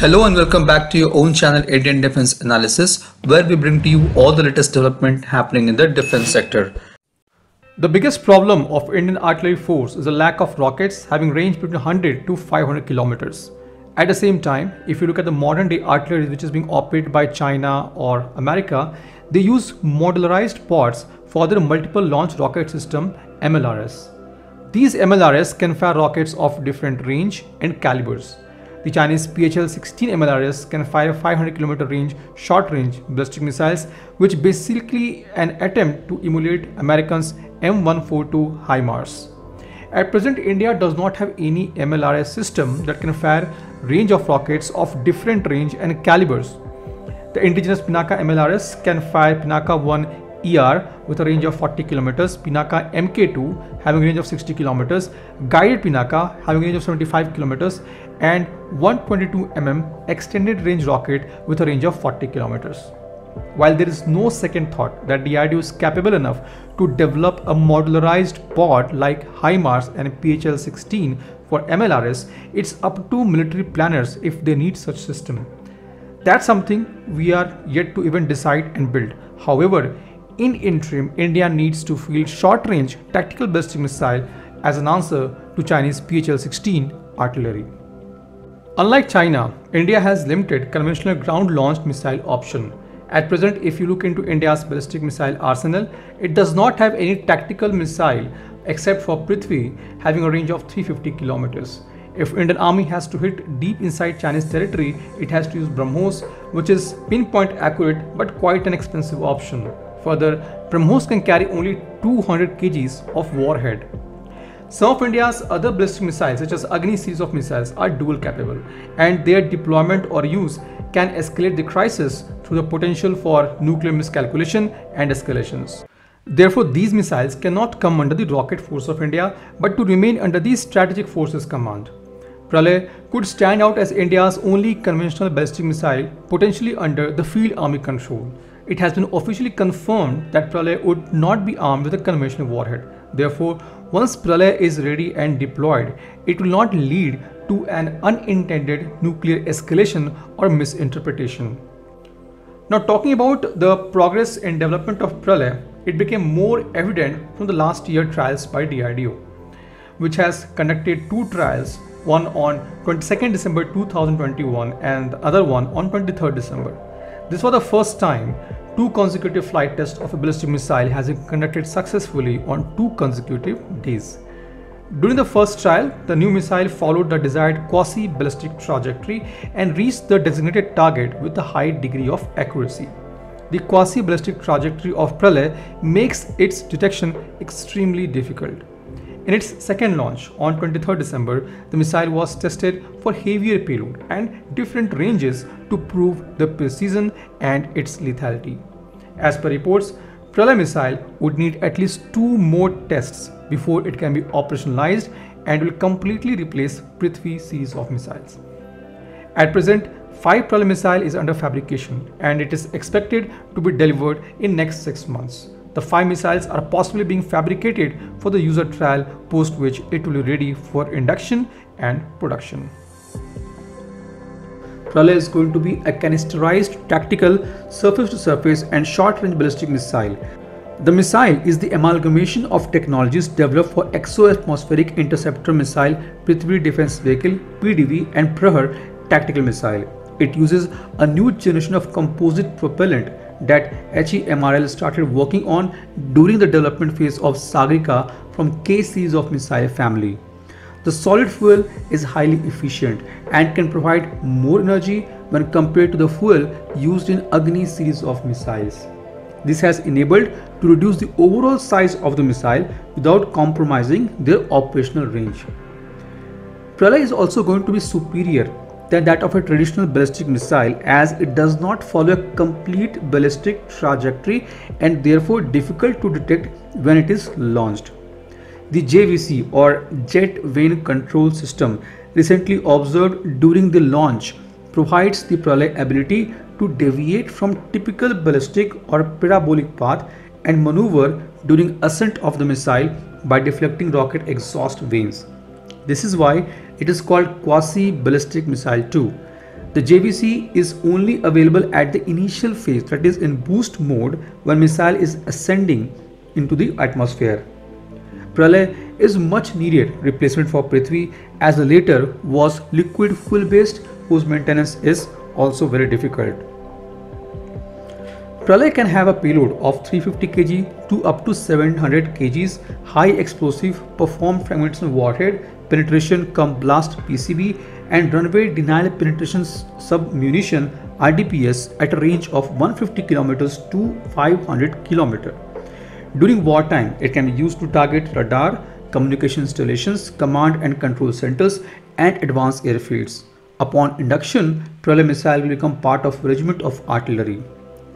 Hello and welcome back to your own channel Indian Defense Analysis, where we bring to you all the latest development happening in the defense sector. The biggest problem of Indian artillery force is the lack of rockets having range between 100 to 500 kilometers. At the same time, if you look at the modern day artillery which is being operated by China or America, they use modularized pods for their multiple launch rocket system MLRS. These MLRS can fire rockets of different range and calibers. The Chinese PHL-16 MLRS can fire 500 km range short-range ballistic missiles, which basically an attempt to emulate Americans' M142 HIMARS. At present, India does not have any MLRS system that can fire range of rockets of different range and calibers. The indigenous Pinaka MLRS can fire Pinaka 1 ER with a range of 40 km, Pinaka MK2 having a range of 60 km, guided Pinaka having a range of 75 km, and 122 mm extended range rocket with a range of 40 km. While there is no second thought that DRDO is capable enough to develop a modularized pod like HIMARS and PHL-16 for MLRS, it's up to military planners if they need such system. That's something we are yet to even decide and build. However, in interim, India needs to field short-range tactical ballistic missile as an answer to Chinese PHL-16 artillery. Unlike China, India has limited conventional ground-launched missile option. At present, if you look into India's ballistic missile arsenal, it does not have any tactical missile except for Prithvi having a range of 350 km. If Indian army has to hit deep inside Chinese territory, it has to use BrahMos, which is pinpoint accurate but quite an expensive option. Further, BrahMos can carry only 200 kg of warhead. Some of India's other ballistic missiles such as Agni series of missiles are dual capable, and their deployment or use can escalate the crisis through the potential for nuclear miscalculation and escalations. Therefore, these missiles cannot come under the rocket force of India but to remain under the strategic forces command. Pralay could stand out as India's only conventional ballistic missile potentially under the field army control. It has been officially confirmed that Pralay would not be armed with a conventional warhead. Therefore, once Pralay is ready and deployed, it will not lead to an unintended nuclear escalation or misinterpretation. Now, talking about the progress and development of Pralay, it became more evident from the last year trials by DRDO, which has conducted two trials, one on 22nd December 2021 and the other one on 23rd December. This was the first time two consecutive flight tests of a ballistic missile has been conducted successfully on two consecutive days. During the first trial, the new missile followed the desired quasi-ballistic trajectory and reached the designated target with a high degree of accuracy. The quasi-ballistic trajectory of Pralay makes its detection extremely difficult. In its second launch on 23rd December, the missile was tested for heavier payload and different ranges to prove the precision and its lethality. As per reports, Pralay missile would need at least two more tests before it can be operationalized and will completely replace Prithvi series of missiles. At present, 5 Pralay missile is under fabrication and it is expected to be delivered in next 6 months. The 5 missiles are possibly being fabricated for the user trial, post which it will be ready for induction and production. Pralay is going to be a canisterized tactical surface-to-surface and short-range ballistic missile. The missile is the amalgamation of technologies developed for exo-atmospheric interceptor missile, Prithvi Defense Vehicle PDV, and Prahar tactical missile. It uses a new generation of composite propellant that HEMRL started working on during the development phase of Sagarika from K-Series of missile family. The solid fuel is highly efficient and can provide more energy when compared to the fuel used in Agni series of missiles. This has enabled to reduce the overall size of the missile without compromising their operational range. Pralay is also going to be superior than that of a traditional ballistic missile, as it does not follow a complete ballistic trajectory and therefore difficult to detect when it is launched. The JVC or Jet Vane Control System recently observed during the launch provides the Pralay ability to deviate from typical ballistic or parabolic path and maneuver during ascent of the missile by deflecting rocket exhaust vanes. This is why it is called quasi-ballistic missile too. The JVC is only available at the initial phase, that is in boost mode when missile is ascending into the atmosphere. Pralay is much needed replacement for Prithvi, as the latter was liquid fuel based, whose maintenance is also very difficult. Pralay can have a payload of 350 kg to up to 700 kgs, high explosive, perform fragmentation warhead, penetration cum blast PCB and runway denial penetration submunition RDPS at a range of 150 km to 500 km. During wartime, it can be used to target radar, communication installations, command and control centers and advanced airfields. Upon induction, Pralay missile will become part of regiment of artillery.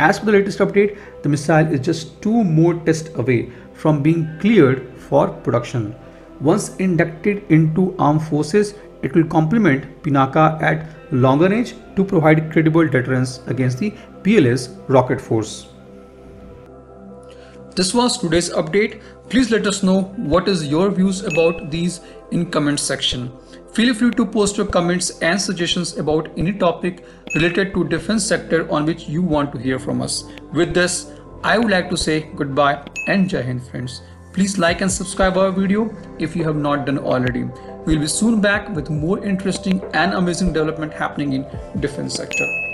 As per the latest update, the missile is just 2 more tests away from being cleared for production. Once inducted into armed forces, it will complement Pinaka at longer range to provide credible deterrence against the PLA's rocket force. This was today's update. Please let us know what is your views about these in comment section. Feel free to post your comments and suggestions about any topic related to defense sector on which you want to hear from us. With this, I would like to say goodbye and Jai Hind friends. Please like and subscribe our video if you have not done already. We'll be soon back with more interesting and amazing development happening in defense sector.